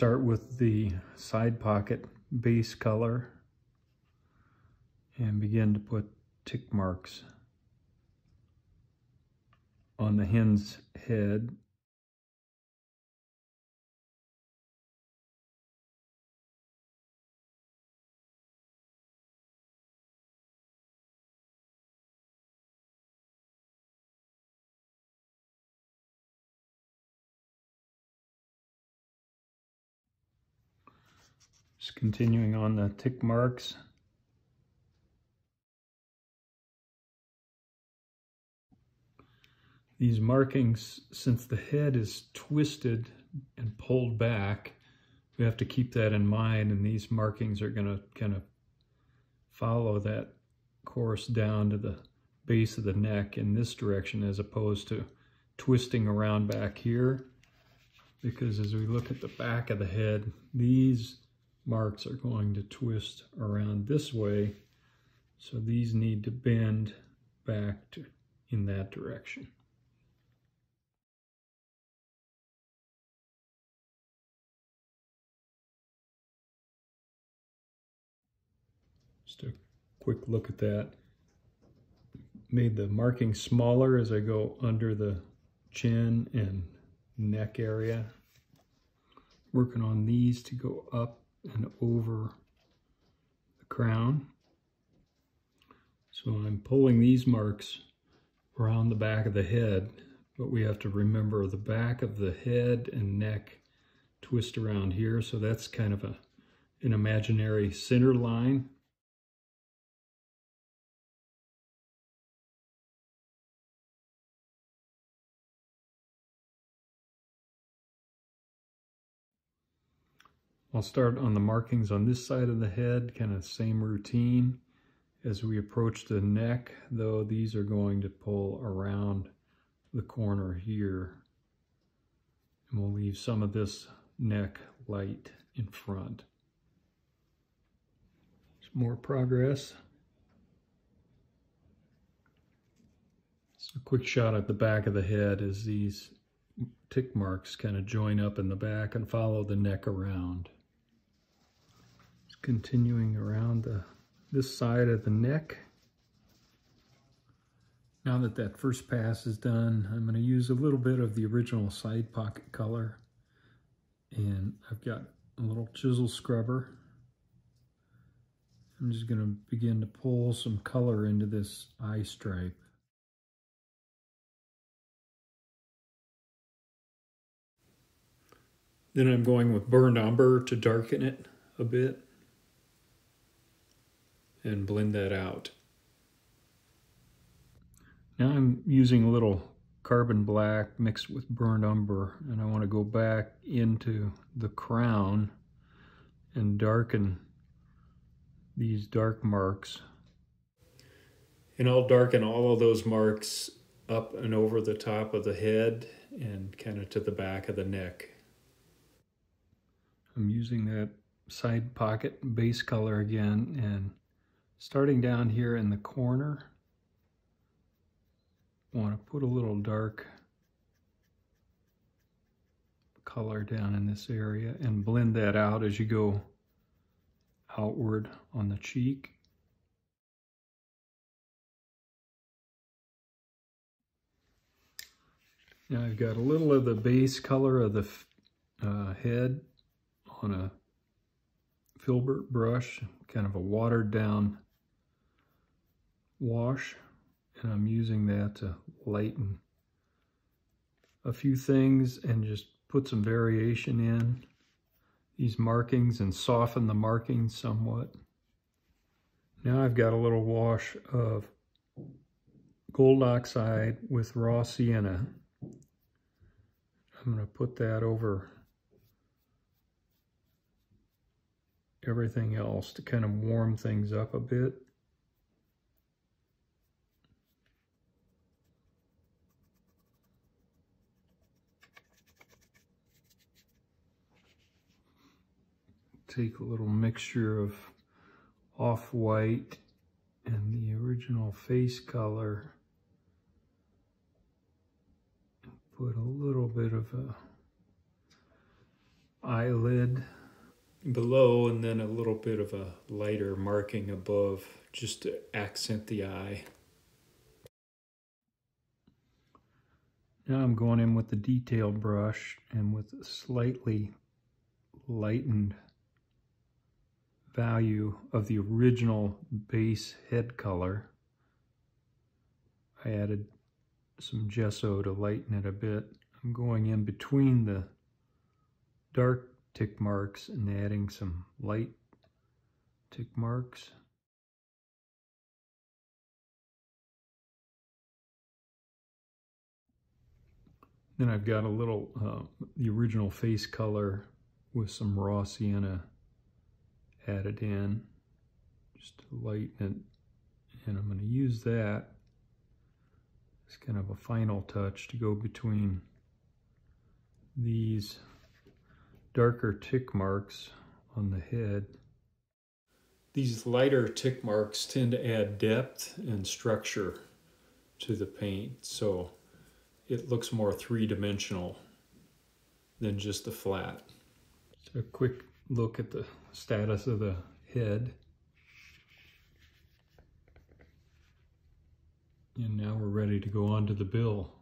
start with the side pocket base color and begin to put tick marks on the hen's head. Just continuing on the tick marks. These markings, since the head is twisted and pulled back, we have to keep that in mind, and these markings are going to kind of follow that course down to the base of the neck in this direction as opposed to twisting around back here, because as we look at the back of the head, these marks are going to twist around this way, so these need to bend back to in that direction. Just a quick look at that. Made the marking smaller as I go under the chin and neck area. Working on these to go up and over the crown. So I'm pulling these marks around the back of the head, but we have to remember the back of the head and neck twist around here, so that's kind of an imaginary center line. I'll start on the markings on this side of the head, kind of same routine. As we approach the neck, though, these are going to pull around the corner here. And we'll leave some of this neck light in front. Some more progress. So a quick shot at the back of the head as these tick marks kind of join up in the back and follow the neck around. Continuing around this side of the neck. Now that first pass is done, I'm going to use a little bit of the original side pocket color, and I've got a little chisel scrubber. I'm just going to begin to pull some color into this eye stripe. Then I'm going with burned umber to darken it a bit and blend that out. Now I'm using a little carbon black mixed with burned umber, and I want to go back into the crown and darken these dark marks. And I'll darken all of those marks up and over the top of the head and kind of to the back of the neck. I'm using that side pocket base color again and starting down here in the corner. I want to put a little dark color down in this area and blend that out as you go outward on the cheek. Now I've got a little of the base color of the head on a filbert brush, kind of a watered down wash, and I'm using that to lighten a few things and just put some variation in these markings and soften the markings somewhat. Now I've got a little wash of gold oxide with raw sienna. I'm going to put that over everything else to kind of warm things up a bit. Take a little mixture of off-white and the original face color and put a little bit of a eyelid below, and then a little bit of a lighter marking above just to accent the eye. Now I'm going in with the detail brush and with a slightly lightened value of the original base head color. I added some gesso to lighten it a bit. I'm going in between the dark tick marks and adding some light tick marks. Then I've got a little, the original face color with some raw sienna added in, just to lighten it. And I'm going to use that as kind of a final touch to go between these darker tick marks on the head. These lighter tick marks tend to add depth and structure to the paint, so it looks more three-dimensional than just a flat. So a quick look at the status of the head. And now we're ready to go on to the bill.